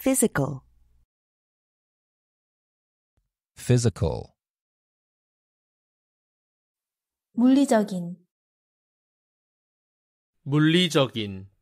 Physical. Physical. 물리적인. 물리적인.